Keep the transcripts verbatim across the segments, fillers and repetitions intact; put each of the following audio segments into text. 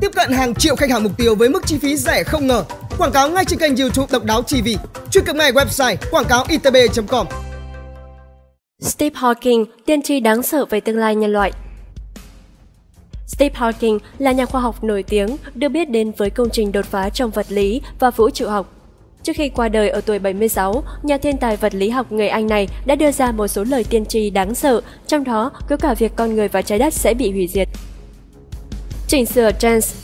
Tiếp cận hàng triệu khách hàng mục tiêu với mức chi phí rẻ không ngờ. Quảng cáo ngay trên kênh YouTube Độc Đáo ti vi. Truy cập ngay website quảng cáo i t b chấm com. Stephen Hawking, tiên tri đáng sợ về tương lai nhân loại. Stephen Hawking là nhà khoa học nổi tiếng, được biết đến với công trình đột phá trong vật lý và vũ trụ học. Trước khi qua đời ở tuổi bảy mươi sáu, nhà thiên tài vật lý học người Anh này đã đưa ra một số lời tiên tri đáng sợ, trong đó có cả việc con người và trái đất sẽ bị hủy diệt. Chỉnh sửa trends.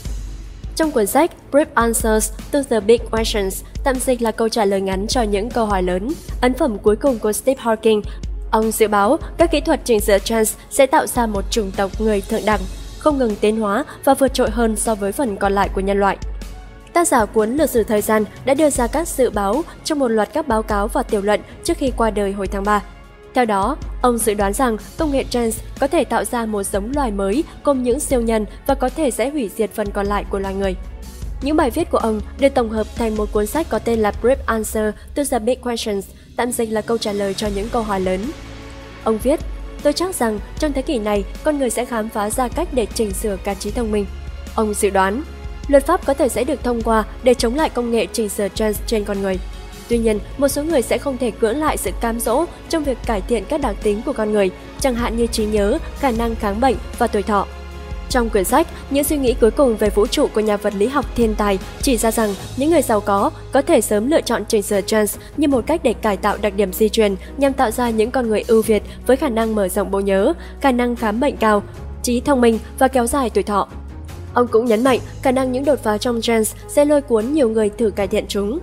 Trong cuốn sách Brief Answers to the Big Questions, tạm dịch là câu trả lời ngắn cho những câu hỏi lớn, ấn phẩm cuối cùng của Stephen Hawking, ông dự báo các kỹ thuật chỉnh sửa trends sẽ tạo ra một chủng tộc người thượng đẳng, không ngừng tiến hóa và vượt trội hơn so với phần còn lại của nhân loại. Tác giả cuốn Lược sử thời gian đã đưa ra các dự báo trong một loạt các báo cáo và tiểu luận trước khi qua đời hồi tháng ba. Theo đó, ông dự đoán rằng công nghệ trans có thể tạo ra một giống loài mới cùng những siêu nhân và có thể sẽ hủy diệt phần còn lại của loài người. Những bài viết của ông được tổng hợp thành một cuốn sách có tên là Brief Answers to the Big Questions, tạm dịch là câu trả lời cho những câu hỏi lớn. Ông viết, tôi chắc rằng trong thế kỷ này, con người sẽ khám phá ra cách để chỉnh sửa cả trí thông minh. Ông dự đoán, luật pháp có thể sẽ được thông qua để chống lại công nghệ chỉnh sửa trans trên con người. Tuy nhiên, một số người sẽ không thể cưỡng lại sự cám dỗ trong việc cải thiện các đặc tính của con người, chẳng hạn như trí nhớ, khả năng kháng bệnh và tuổi thọ. Trong quyển sách, những suy nghĩ cuối cùng về vũ trụ của nhà vật lý học thiên tài chỉ ra rằng những người giàu có có thể sớm lựa chọn chỉnh sửa trans như một cách để cải tạo đặc điểm di truyền nhằm tạo ra những con người ưu việt với khả năng mở rộng bộ nhớ, khả năng khám bệnh cao, trí thông minh và kéo dài tuổi thọ. Ông cũng nhấn mạnh khả năng những đột phá trong trans sẽ lôi cuốn nhiều người thử cải thiện chúng.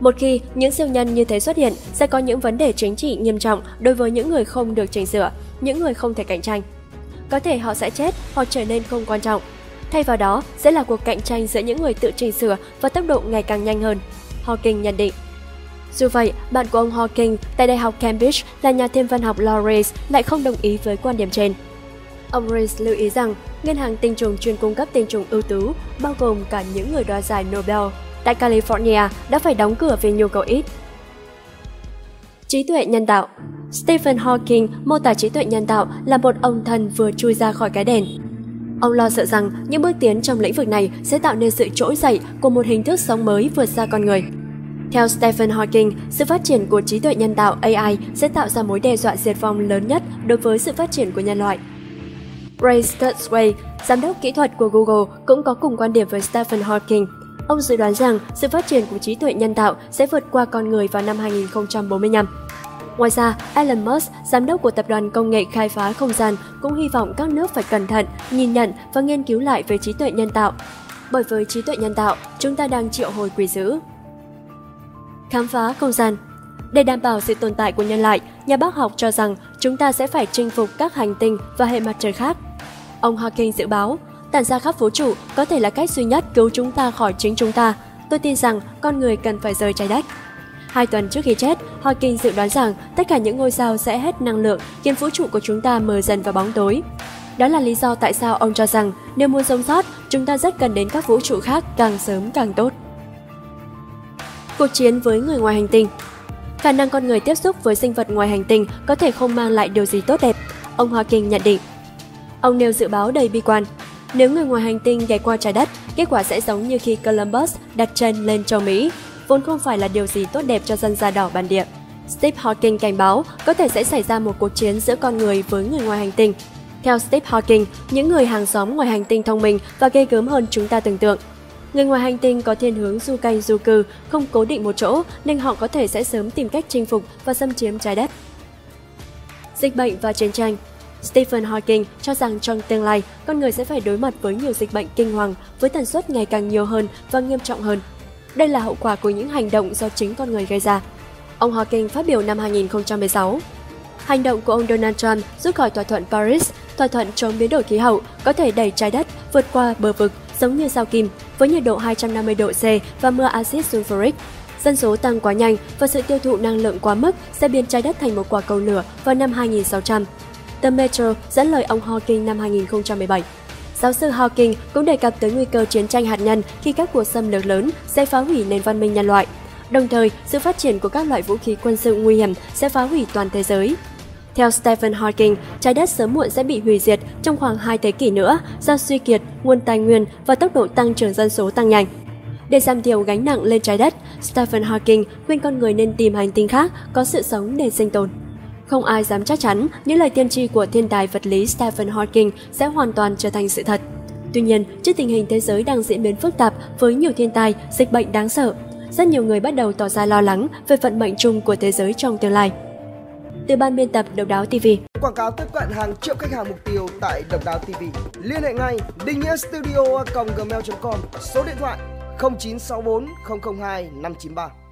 Một khi những siêu nhân như thế xuất hiện, sẽ có những vấn đề chính trị nghiêm trọng đối với những người không được chỉnh sửa, những người không thể cạnh tranh. Có thể họ sẽ chết hoặc trở nên không quan trọng. Thay vào đó sẽ là cuộc cạnh tranh giữa những người tự chỉnh sửa và tốc độ ngày càng nhanh hơn, Hawking nhận định. Dù vậy, bạn của ông Hawking tại Đại học Cambridge là nhà thiên văn học Lawrence lại không đồng ý với quan điểm trên. Ông Rice lưu ý rằng ngân hàng tinh trùng chuyên cung cấp tinh trùng ưu tú, bao gồm cả những người đoạt giải Nobel tại California, đã phải đóng cửa vì nhu cầu ít. Trí tuệ nhân tạo. Stephen Hawking mô tả trí tuệ nhân tạo là một ông thần vừa chui ra khỏi cái đèn. Ông lo sợ rằng những bước tiến trong lĩnh vực này sẽ tạo nên sự trỗi dậy của một hình thức sống mới vượt xa con người. Theo Stephen Hawking, sự phát triển của trí tuệ nhân tạo a i sẽ tạo ra mối đe dọa diệt vong lớn nhất đối với sự phát triển của nhân loại. Ray Kurzweil, giám đốc kỹ thuật của Google, cũng có cùng quan điểm với Stephen Hawking. Ông dự đoán rằng sự phát triển của trí tuệ nhân tạo sẽ vượt qua con người vào năm hai nghìn không trăm bốn mươi lăm. Ngoài ra, Elon Musk, giám đốc của tập đoàn công nghệ khai phá không gian, cũng hy vọng các nước phải cẩn thận, nhìn nhận và nghiên cứu lại về trí tuệ nhân tạo. Bởi với trí tuệ nhân tạo, chúng ta đang triệu hồi quỷ dữ. Khám phá không gian. Để đảm bảo sự tồn tại của nhân loại, nhà bác học cho rằng chúng ta sẽ phải chinh phục các hành tinh và hệ mặt trời khác. Ông Hawking dự báo, tản ra khắp vũ trụ có thể là cách duy nhất cứu chúng ta khỏi chính chúng ta. Tôi tin rằng con người cần phải rời trái đất. Hai tuần trước khi chết, Hawking dự đoán rằng tất cả những ngôi sao sẽ hết năng lượng khiến vũ trụ của chúng ta mờ dần vào bóng tối. Đó là lý do tại sao ông cho rằng nếu muốn sống sót, chúng ta rất cần đến các vũ trụ khác càng sớm càng tốt. Cuộc chiến với người ngoài hành tinh. Khả năng con người tiếp xúc với sinh vật ngoài hành tinh có thể không mang lại điều gì tốt đẹp, ông Hawking nhận định. Ông nêu dự báo đầy bi quan. Nếu người ngoài hành tinh ghé qua trái đất, kết quả sẽ giống như khi Columbus đặt chân lên châu Mỹ, vốn không phải là điều gì tốt đẹp cho dân da đỏ bản địa. Stephen Hawking cảnh báo có thể sẽ xảy ra một cuộc chiến giữa con người với người ngoài hành tinh. Theo Stephen Hawking, những người hàng xóm ngoài hành tinh thông minh và ghê gớm hơn chúng ta tưởng tượng. Người ngoài hành tinh có thiên hướng du canh du cư, không cố định một chỗ nên họ có thể sẽ sớm tìm cách chinh phục và xâm chiếm trái đất. Dịch bệnh và chiến tranh. Stephen Hawking cho rằng trong tương lai, con người sẽ phải đối mặt với nhiều dịch bệnh kinh hoàng với tần suất ngày càng nhiều hơn và nghiêm trọng hơn. Đây là hậu quả của những hành động do chính con người gây ra. Ông Hawking phát biểu năm hai nghìn không trăm mười sáu. Hành động của ông Donald Trump rút khỏi thỏa thuận Paris, thỏa thuận chống biến đổi khí hậu, có thể đẩy trái đất vượt qua bờ vực giống như sao Kim với nhiệt độ hai trăm năm mươi độ C và mưa axit sulfuric. Dân số tăng quá nhanh và sự tiêu thụ năng lượng quá mức sẽ biến trái đất thành một quả cầu lửa vào năm hai nghìn sáu trăm. The Metro dẫn lời ông Hawking năm hai nghìn không trăm mười bảy. Giáo sư Hawking cũng đề cập tới nguy cơ chiến tranh hạt nhân khi các cuộc xâm lược lớn sẽ phá hủy nền văn minh nhân loại. Đồng thời, sự phát triển của các loại vũ khí quân sự nguy hiểm sẽ phá hủy toàn thế giới. Theo Stephen Hawking, trái đất sớm muộn sẽ bị hủy diệt trong khoảng hai thế kỷ nữa do suy kiệt, nguồn tài nguyên và tốc độ tăng trưởng dân số tăng nhanh. Để giảm thiểu gánh nặng lên trái đất, Stephen Hawking khuyên con người nên tìm hành tinh khác có sự sống để sinh tồn. Không ai dám chắc chắn những lời tiên tri của thiên tài vật lý Stephen Hawking sẽ hoàn toàn trở thành sự thật. Tuy nhiên, trước tình hình thế giới đang diễn biến phức tạp với nhiều thiên tai, dịch bệnh đáng sợ, rất nhiều người bắt đầu tỏ ra lo lắng về vận mệnh chung của thế giới trong tương lai. Từ ban biên tập Độc Đáo ti vi. Quảng cáo tiếp cận hàng triệu khách hàng mục tiêu tại Độc Đáo ti vi. Liên hệ ngay dinhnghiastudio at gmail dot com, số điện thoại không chín sáu bốn không không hai năm chín ba.